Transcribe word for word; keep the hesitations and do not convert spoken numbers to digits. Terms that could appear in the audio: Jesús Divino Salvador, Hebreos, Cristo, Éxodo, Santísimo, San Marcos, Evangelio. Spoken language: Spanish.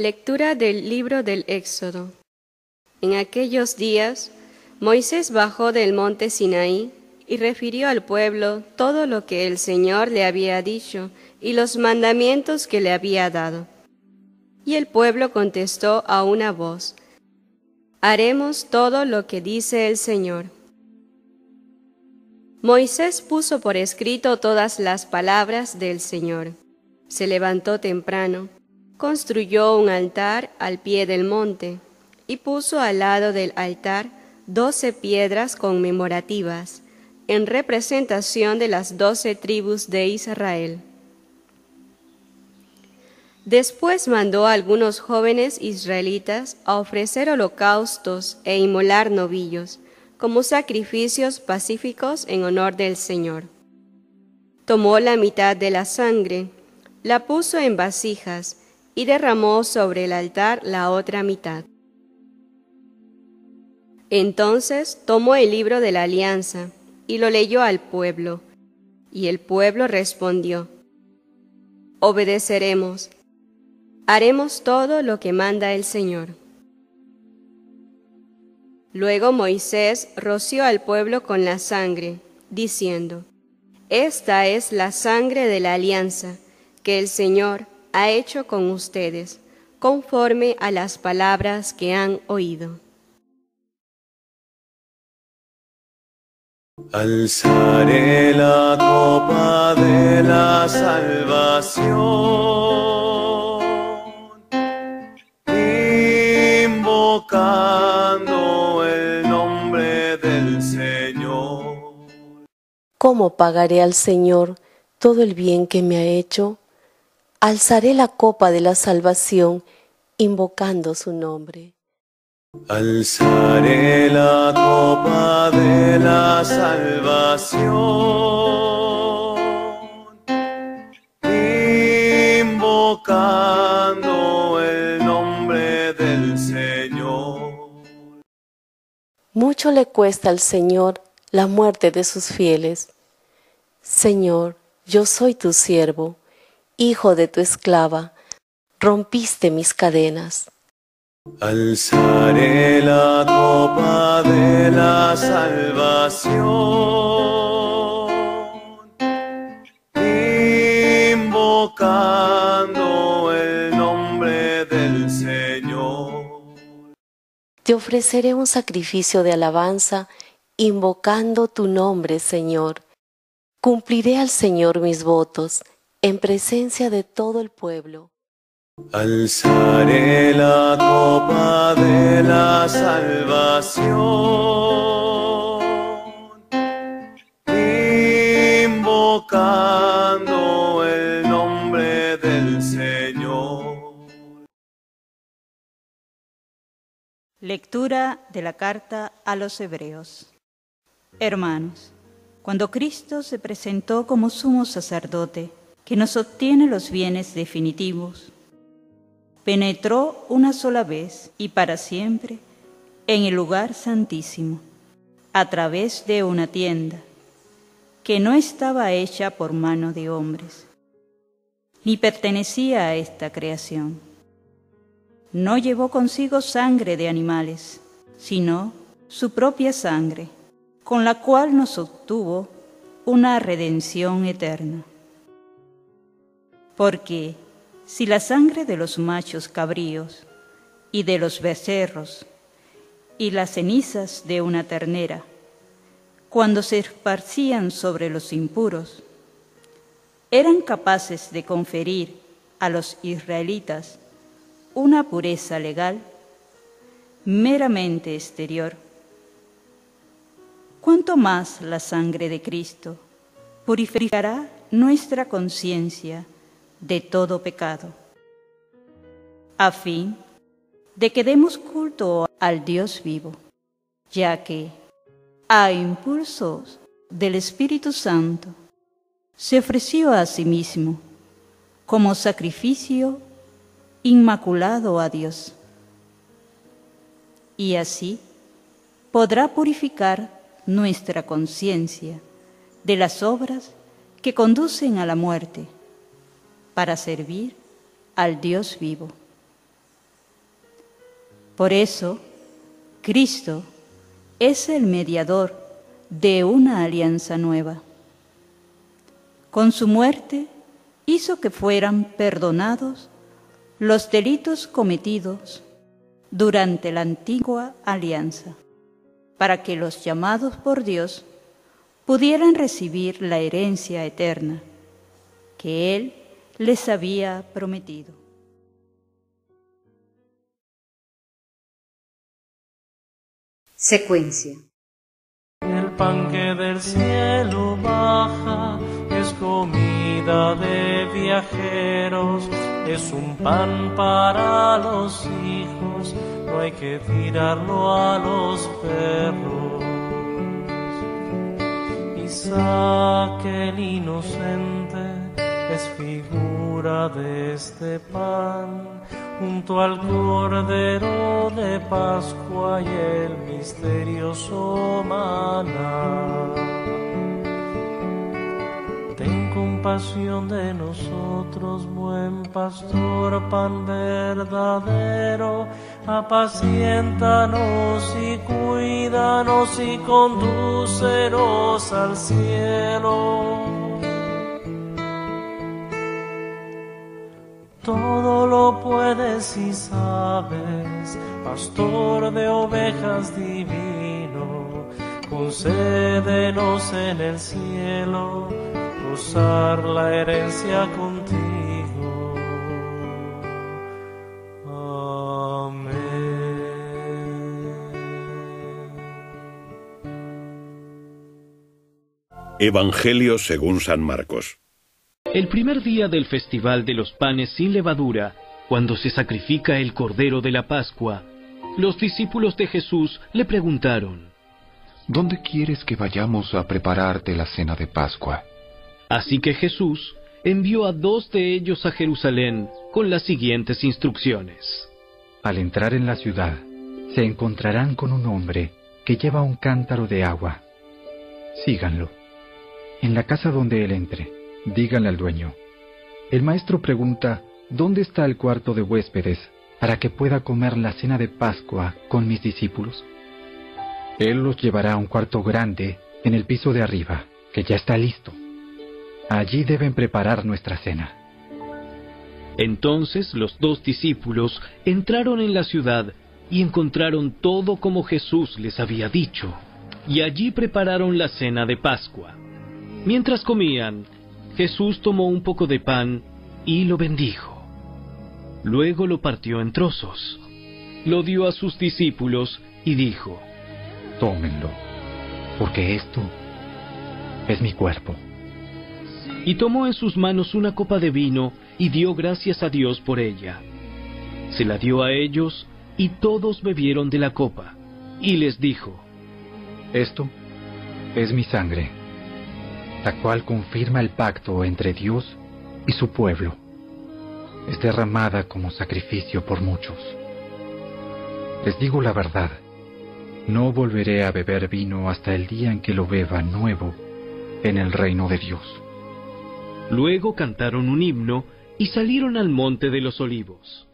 Lectura del libro del Éxodo. En aquellos días, Moisés bajó del monte Sinaí y refirió al pueblo todo lo que el Señor le había dicho y los mandamientos que le había dado. Y el pueblo contestó a una voz: «Haremos todo lo que dice el Señor». Moisés puso por escrito todas las palabras del Señor. Se levantó temprano, construyó un altar al pie del monte y puso al lado del altar doce piedras conmemorativas, en representación de las doce tribus de Israel. Después mandó a algunos jóvenes israelitas a ofrecer holocaustos e inmolar novillos, como sacrificios pacíficos en honor del Señor. Tomó la mitad de la sangre, la puso en vasijas y derramó sobre el altar la otra mitad. Entonces tomó el libro de la alianza y lo leyó al pueblo, y el pueblo respondió: «Obedeceremos, haremos todo lo que manda el Señor». Luego Moisés roció al pueblo con la sangre, diciendo: «Esta es la sangre de la alianza que el Señor ha hecho con ustedes, conforme a las palabras que han oído». Alzaré la copa de la salvación, invocando el nombre del Señor. ¿Cómo pagaré al Señor todo el bien que me ha hecho? Alzaré la copa de la salvación, invocando su nombre. Alzaré la copa de la salvación, invocando el nombre del Señor. Mucho le cuesta al Señor la muerte de sus fieles. Señor, yo soy tu siervo, hijo de tu esclava, rompiste mis cadenas. Alzaré la copa de la salvación, invocando el nombre del Señor. Te ofreceré un sacrificio de alabanza, invocando tu nombre, Señor. Cumpliré al Señor mis votos, en presencia de todo el pueblo. Alzaré la copa de la salvación, invocando el nombre del Señor. Lectura de la carta a los Hebreos. Hermanos, cuando Cristo se presentó como sumo sacerdote, que nos obtiene los bienes definitivos, penetró una sola vez y para siempre en el lugar santísimo, a través de una tienda que no estaba hecha por mano de hombres, ni pertenecía a esta creación. No llevó consigo sangre de animales, sino su propia sangre, con la cual nos obtuvo una redención eterna. Porque si la sangre de los machos cabríos y de los becerros y las cenizas de una ternera, cuando se esparcían sobre los impuros, eran capaces de conferir a los israelitas una pureza legal meramente exterior, ¿cuánto más la sangre de Cristo purificará nuestra conciencia de todo pecado, a fin de que demos culto al Dios vivo, ya que, a impulsos del Espíritu Santo, se ofreció a sí mismo como sacrificio inmaculado a Dios? Y así podrá purificar nuestra conciencia de las obras que conducen a la muerte, para servir al Dios vivo. Por eso, Cristo es el mediador de una alianza nueva. Con su muerte hizo que fueran perdonados los delitos cometidos durante la antigua alianza, para que los llamados por Dios pudieran recibir la herencia eterna que Él les había prometido. Secuencia. El pan que del cielo baja es comida de viajeros, es un pan para los hijos, no hay que tirarlo a los perros. Isaac el inocente es figura de este pan, junto al Cordero de Pascua y el misterioso maná. Ten compasión de nosotros, buen pastor, pan verdadero, apaciéntanos y cuídanos y condúcenos al cielo. Todo lo puedes y sabes, pastor de ovejas divino, concédenos en el cielo gozar la herencia contigo. Amén. Evangelio según San Marcos. El primer día del festival de los panes sin levadura, cuando se sacrifica el Cordero de la Pascua, los discípulos de Jesús le preguntaron: ¿Dónde quieres que vayamos a prepararte la cena de Pascua? Así que Jesús envió a dos de ellos a Jerusalén con las siguientes instrucciones. Al entrar en la ciudad, se encontrarán con un hombre que lleva un cántaro de agua. Síganlo. En la casa donde él entre, díganle al dueño: el maestro pregunta, ¿dónde está el cuarto de huéspedes para que pueda comer la cena de Pascua con mis discípulos? Él los llevará a un cuarto grande en el piso de arriba, que ya está listo. Allí deben preparar nuestra cena. Entonces los dos discípulos entraron en la ciudad y encontraron todo como Jesús les había dicho, y allí prepararon la cena de Pascua. Mientras comían, Jesús tomó un poco de pan y lo bendijo. Luego lo partió en trozos, lo dio a sus discípulos y dijo: tómenlo, porque esto es mi cuerpo. Y tomó en sus manos una copa de vino y dio gracias a Dios por ella. Se la dio a ellos y todos bebieron de la copa, y les dijo: esto es mi sangre, la cual confirma el pacto entre Dios y su pueblo. Es derramada como sacrificio por muchos. Les digo la verdad, no volveré a beber vino hasta el día en que lo beba nuevo en el reino de Dios. Luego cantaron un himno y salieron al monte de los olivos.